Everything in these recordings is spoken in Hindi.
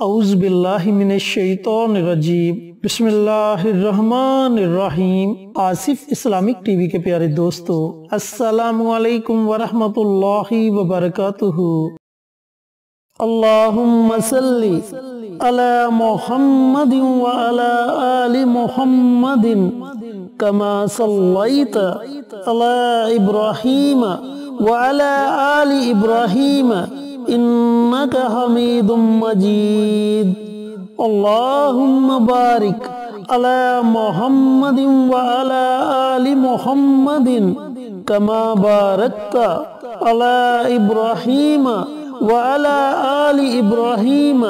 औज़ु बिल्लाहि मिनश शैतानिर रजीम, बिस्मिल्लाहिर रहमानिर रहीम। आसिफ इस्लामिक टीवी के प्यारे दोस्तों, अस्सलामु अलैकुम व रहमतुल्लाहि व बरकातुहू। अल्लाहुम्मा सल्ली अला मुहम्मदिन व अला आलि मुहम्मदिन कमा सल्लैता अला इब्राहीम व अला आलि इब्राहीम इन्नका हमीदुम मजीद। अल्लाहुम्मा बारिक अला मुहम्मदिन व अला आलि मुहम्मदिन कमा बारकता अला इब्राहीम व अला आलि इब्राहीम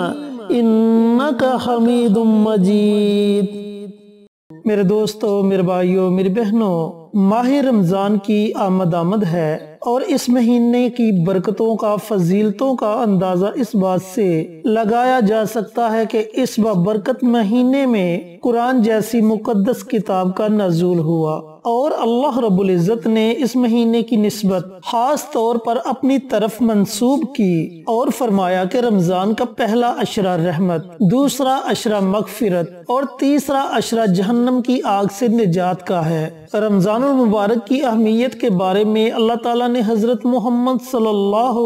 इन्नका हमीदुम मजीद। मेरे दोस्तों, मेरे भाइयों, मेरी बहनों, माह रमज़ान की आमद है और इस महीने की बरकतों का, फजीलतों का अंदाज़ा इस बात से लगाया जा सकता है कि इस बरकत महीने में कुरान जैसी मुकद्दस किताब का नज़ूल हुआ और अल्लाह रब्बुल इज़्ज़त ने इस महीने की निस्बत खास तौर पर अपनी तरफ मंसूब की और फरमाया कि रमज़ान का पहला अशरा रहमत, दूसरा अशरा मगफिरत और तीसरा अशरा जहन्नम की आग से निजात का है। रमज़ानुल मुबारक की अहमियत के बारे में अल्लाह ताला ने हज़रत मोहम्मद सल्लल्लाहु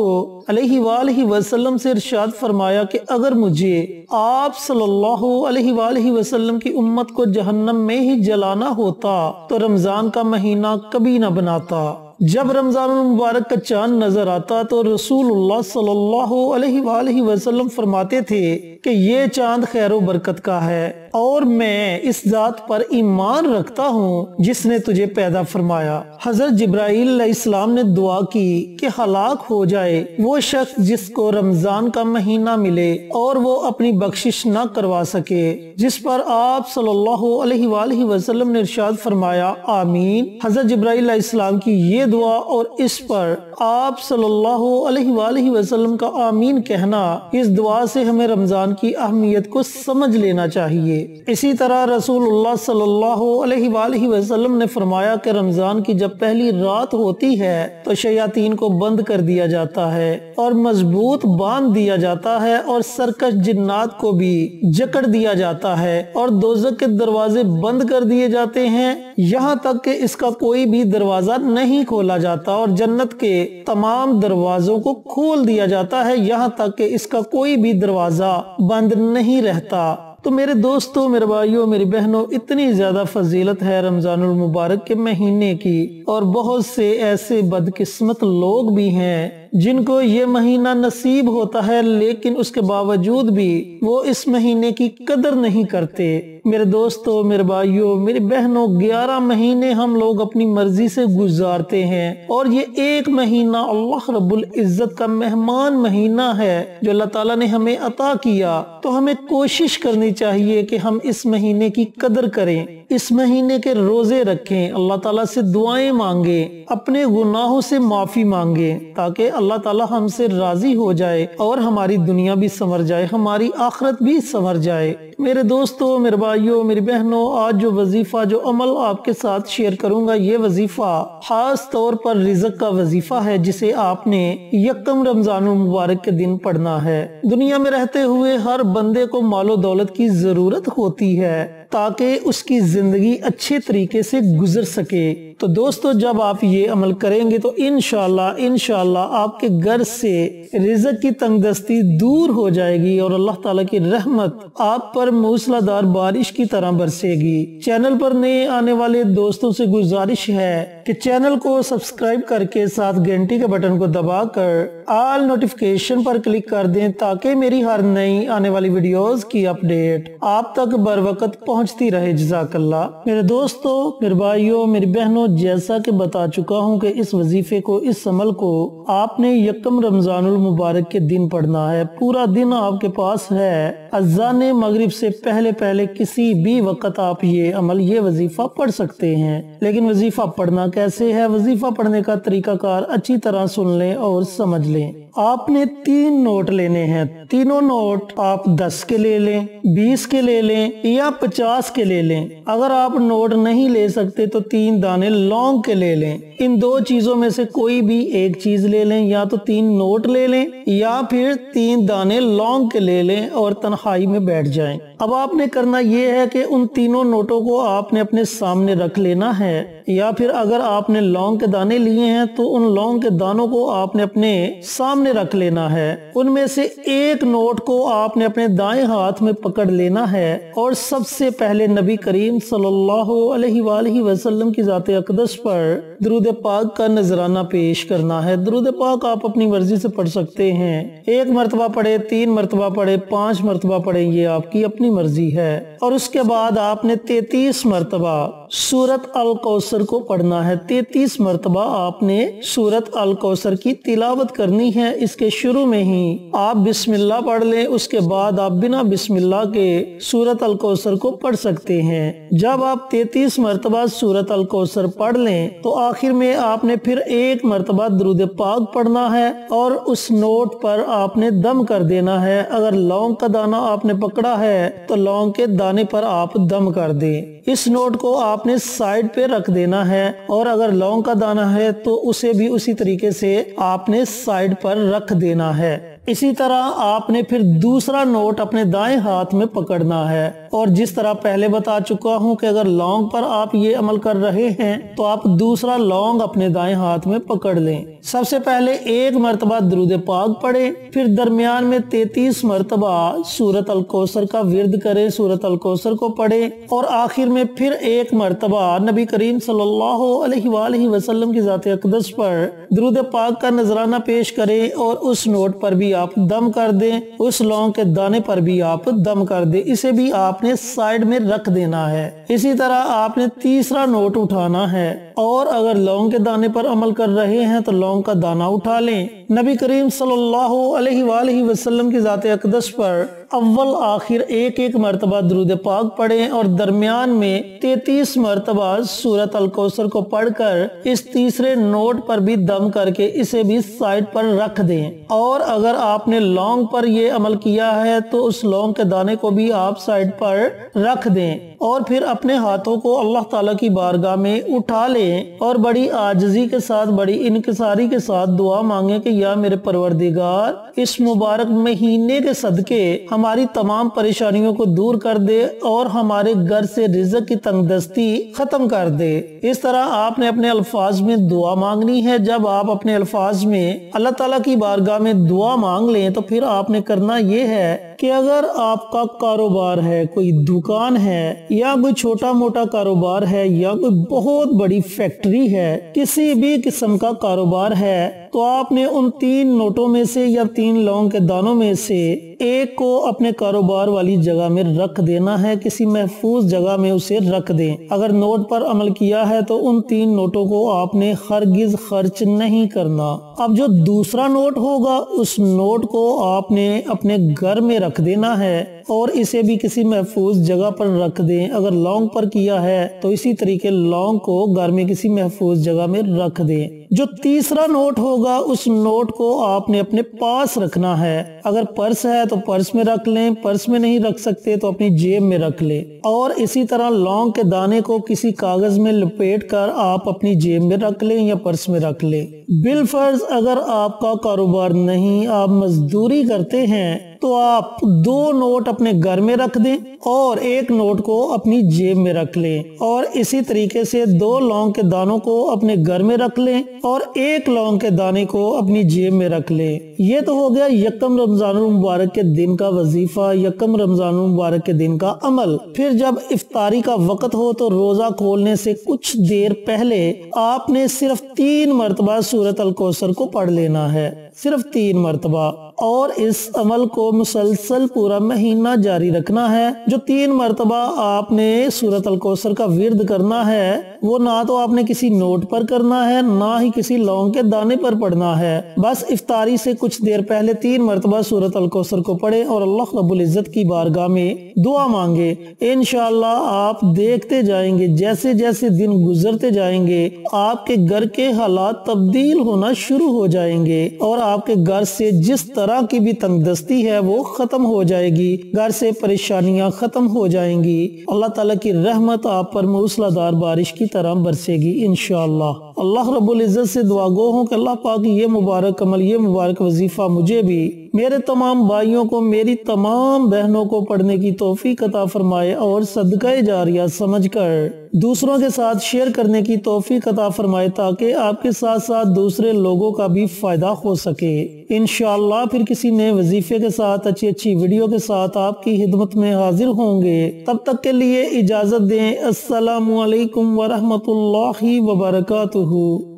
अलैहि वालैहि वसल्लम से इरशाद फरमाया कि अगर मुझे आप सल्लल्लाहु अलैहि वालैहि वसल्लम की उम्मत को जहन्नम में ही जलाना होता तो रमज़ान का महीना कभी न बनाता। जब रमज़ान मुबारक का चांद नजर आता तो रसूलुल्लाह सल्लल्लाहु अलैहि वसल्लम फरमाते थे कि ये चांद खैर व बरकत का है और मैं इस जात पर ईमान रखता हूँ जिसने तुझे पैदा फरमाया। हजरत जिब्राईल अलैहिस्सलाम ने दुआ की कि हलाक हो जाए वो शख्स जिसको रमज़ान का महीना मिले और वो अपनी बख्शिश न करवा सके, जिस पर आप सल्लल्लाहु अलैहि वसल्लम ने इरशाद फरमाया आमीन। हजरत जिब्राईल अलैहिस्सलाम की ये दुआ और इस पर आप सल्लल्लाहु अलैहि वसल्लम का आमीन कहना, इस दुआ से हमें रमज़ान की अहमियत को समझ लेना चाहिए। इसी तरह रसूलुल्लाह सल्लल्लाहु अलैहि वसल्लम ने फरमाया कि रमज़ान की जब पहली रात होती है तो शयातीन को बंद कर दिया जाता है और मजबूत बांध दिया जाता है और सर्कस जिन्नात को भी जकड़ दिया जाता है और दोज़ख के दरवाजे बंद कर दिए जाते हैं, यहाँ तक कि इसका कोई भी दरवाजा नहीं खोला जाता और जन्नत के तमाम दरवाजों को खोल दिया जाता है, यहाँ तक कि इसका कोई भी दरवाजा बंद नहीं रहता। तो मेरे दोस्तों, मेरे भाइयों, मेरी बहनों, इतनी ज़्यादा फजीलत है रमज़ानुल मुबारक के महीने की और बहुत से ऐसे बदकिस्मत लोग भी हैं जिनको ये महीना नसीब होता है लेकिन उसके बावजूद भी वो इस महीने की कदर नहीं करते। मेरे दोस्तों, मेरे भाइयों, मेरी बहनों, 11 महीने हम लोग अपनी मर्जी से गुजारते हैं और ये एक महीना अल्लाह रब्बुल इज़्ज़त का मेहमान महीना है जो अल्लाह ताला ने हमें अता किया। तो हमें कोशिश करनी चाहिए कि हम इस महीने की कदर करें, इस महीने के रोजे रखें, अल्लाह ताला से दुआएं मांगे, अपने गुनाहों से माफ़ी मांगे ताकि अल्लाह ताला हमसे राजी हो जाए और हमारी दुनिया भी संवर जाए, हमारी आखिरत भी संवर जाए। मेरे दोस्तों, मेरे भाइयों, मेरी बहनों, आज जो वजीफा, जो अमल आपके साथ शेयर करूंगा, ये वजीफा खास तौर पर रिज़्क का वजीफा है जिसे आपने यकम रमज़ानुल मुबारक के दिन पढ़ना है। दुनिया में रहते हुए हर बंदे को मालो दौलत की जरूरत होती है ताकि उसकी जिंदगी अच्छे तरीके से गुजर सके। तो दोस्तों, जब आप ये अमल करेंगे तो इंशाल्लाह आपके घर से रिज़्क की तंगदस्ती दूर हो जाएगी और अल्लाह ताला की रहमत आप पर मूसलाधार बारिश की तरह बरसेगी। चैनल पर नए आने वाले दोस्तों से गुजारिश है कि चैनल को सब्सक्राइब करके साथ घंटी के बटन को दबाकर ऑल नोटिफिकेशन पर क्लिक कर दें ताकि मेरी हर नई आने वाली वीडियोस की अपडेट आप तक बरवकत पहुंचती रहे। जज़ाकल्लाह। मेरे दोस्तों, मेरे भाइयों, मेरी बहनों, जैसा कि बता चुका हूं कि इस वजीफे को, इस अमल को आपने यकम रमज़ानुल मुबारक के दिन पढ़ना है। पूरा दिन आपके पास है, अज़ान मगरिब से पहले पहले किसी भी वक़्त आप ये अमल, ये वजीफा पढ़ सकते हैं। लेकिन वजीफा पढ़ना कैसे है, वजीफा पढ़ने का तरीकाकार अच्छी तरह सुन लें और समझ लें आपने 3 नोट लेने हैं। तीनों नोट आप 10 के ले लें, 20 के ले लें या 50 के ले लें। अगर आप नोट नहीं ले सकते तो 3 दाने लौंग के ले लें। इन दो चीजों में से कोई भी एक चीज ले लें, या तो 3 नोट ले लें या फिर 3 दाने लौंग के ले लें और तन्हाई में बैठ जाएं। अब आपने करना ये है कि उन तीनों नोटों को आपने अपने सामने रख लेना है, या फिर अगर आपने लौंग के दाने लिए हैं तो उन लौंग के दानों को आपने अपने सामने रख लेना है। उनमें से एक नोट को आपने अपने दाएं हाथ में पकड़ लेना है और सबसे पहले नबी करीम सल्लल्लाहु अलैहि वसल्लम की जात अक़दस पर दुरूद पाक का नजराना पेश करना है। दुरूद पाक आप अपनी मर्जी से पढ़ सकते हैं, 1 मरतबा पढ़े, 3 मरतबा पढ़े, 5 मरतबा पढ़े, ये आपकी अपनी मर्जी है। और उसके बाद आपने 33 मरतबा सूरत अल कौसर को पढ़ना है। 33 मरतबा आपने सूरत अल कौसर की तिलावत करनी है। इसके शुरू में ही आप बिस्मिल्लाह पढ़ लें, उसके बाद आप बिना बिस्मिल्लाह के सूरत अल कौसर को पढ़ सकते हैं। जब आप 33 मरतबा सूरत अल कौसर पढ़ लें तो आखिर में आपने फिर 1 मरतबा दुरूद पाक पढ़ना है और उस नोट पर आपने दम कर देना है। अगर लौंग का दाना आपने पकड़ा है तो लौंग के दाने पर आप दम कर दें। इस नोट को आपने साइड पे रख देना है और अगर लौंग का दाना है तो उसे भी उसी तरीके से आपने साइड पर रख देना है। इसी तरह आपने फिर दूसरा नोट अपने दाएं हाथ में पकड़ना है। और जिस तरह पहले बता चुका हूं कि अगर लौंग पर आप ये अमल कर रहे हैं तो आप दूसरा लौंग अपने दाएं हाथ में पकड़ लें। सबसे पहले 1 मरतबा दुरूद पाक पढ़े, फिर दरमियान में 33 मरतबा सूरत अल कौसर का विर्द करें, सूरत अल कौसर को पढ़े और आखिर में फिर 1 मरतबा नबी करीम सल्लल्लाहु अलैहि वसल्लम की जात अक़दस पर दुरूद पाक का नजराना पेश करें और उस नोट पर भी आप दम कर दें, उस लौंग के दाने पर भी आप दम कर दें, इसे भी आपने साइड में रख देना है। इसी तरह आपने तीसरा नोट उठाना है और अगर लौंग के दाने पर अमल कर रहे हैं तो लौंग का दाना उठा लें। नबी करीम सल्लल्लाहु अलैहि वसल्लम की जात अक़दस पर अव्वल आखिर 1-1 मरतबा दुरूद पाक पढ़ें और दरमियान में 33 मरतबा सूरत अल कौसर को पढ़कर इस तीसरे नोट पर भी दम करके इसे भी साइड पर रख दें। और अगर आपने लौंग पर यह अमल किया है तो उस लौंग के दाने को भी आप साइड पर रख दें और फिर अपने हाथों को अल्लाह ताला की बारगाह में उठा लें और बड़ी आजिज़ी के साथ, बड़ी इनकिसारी के साथ दुआ मांगे कि या मेरे परवरदिगार, इस मुबारक महीने के सदके हमारी तमाम परेशानियों को दूर कर दे और हमारे घर से रिज़्क़ की तंगदस्ती खत्म कर दे। इस तरह आपने अपने अल्फाज में दुआ मांगनी है। जब आप अपने अल्फाज में अल्लाह ताला की बारगाह में दुआ मांग लें तो फिर आपने करना ये है कि अगर आपका कारोबार है, कोई दुकान है या कोई छोटा मोटा कारोबार है या कोई बहुत बड़ी फैक्ट्री है, किसी भी किस्म का कारोबार है, तो आपने उन 3 नोटों में से या 3 लौंग के दानों में से एक को अपने कारोबार वाली जगह में रख देना है, किसी महफूज जगह में उसे रख दें। अगर नोट पर अमल किया है तो उन 3 नोटों को आपने हरगिज खर्च नहीं करना। अब जो दूसरा नोट होगा उस नोट को आपने अपने घर में रख देना है और इसे भी किसी महफूज जगह पर रख दें। अगर लौंग पर किया है तो इसी तरीके लौंग को घर में किसी महफूज जगह में रख दें। जो तीसरा नोट होगा उस नोट को आपने अपने पास रखना है। अगर पर्स है तो पर्स में रख लें, पर्स में नहीं रख सकते तो अपनी जेब में रख लें। और इसी तरह लौंग के दाने को किसी कागज में लपेट कर आप अपनी जेब में रख लें या पर्स में रख लें। बिलफर्ज अगर आपका कारोबार नहीं, आप मजदूरी करते हैं, तो आप 2 नोट अपने घर में रख दें और 1 नोट को अपनी जेब में रख लें। और इसी तरीके से 2 लौंग के दानों को अपने घर में रख लें और 1 लौंग के दाने को अपनी जेब में रख लें। ये तो हो गया यकम रमज़ानुल मुबारक के दिन का वजीफा, यकम रमज़ानुल मुबारक के दिन का अमल। फिर जब इफ्तारी का वक़्त हो तो रोज़ा खोलने से कुछ देर पहले आपने सिर्फ 3 मरतबा सूरत अल कौसर को पढ़ लेना है, सिर्फ 3 मरतबा। और इस अमल को मुसलसल पूरा महीना जारी रखना है। जो 3 मरतबा आपने सूरत अल कौसर का विर्द करना है वो ना तो आपने किसी नोट पर करना है ना ही किसी लौंग के दाने पर पढ़ना है। बस इफ्तारी से कुछ देर पहले 3 मरतबा सूरत अल कौसर को पढ़े और अल्लाह रब्बुल इज्जत की बारगाह में दुआ मांगे। इंशाअल्लाह आप देखते जाएंगे जैसे जैसे दिन गुजरते जाएंगे आपके घर के हालात तब्दील होना शुरू हो जाएंगे और आपके घर से जिस तरह की भी तंगदस्ती है वो खत्म हो जाएगी, घर से परेशानियां खत्म हो जाएंगी। अल्लाह ताला की रहमत आप पर मूसलाधार बारिश की तरह बरसेगी इंशाअल्लाह। अल्लाह रब्बुल इज्जत से दुआ गो हूँ कि अल्लाह पाक ये मुबारक अमल ये मुबारक वजीफा मुझे भी मेरे तमाम भाइयों को मेरी तमाम बहनों को पढ़ने की तौफीक अता फरमाए और सदक़ाए जारिया समझकर दूसरों के साथ शेयर करने की तौफीक अता फरमाए ताकि आपके साथ साथ दूसरे लोगों का भी फायदा हो सके। इंशाअल्लाह फिर किसी नए वजीफे के साथ अच्छी अच्छी वीडियो के साथ आपकी खिदमत में हाजिर होंगे। तब तक के लिए इजाजत दें। अस्सलामु अलैकुम वरहमतुल्लाहि वबरकातुहू।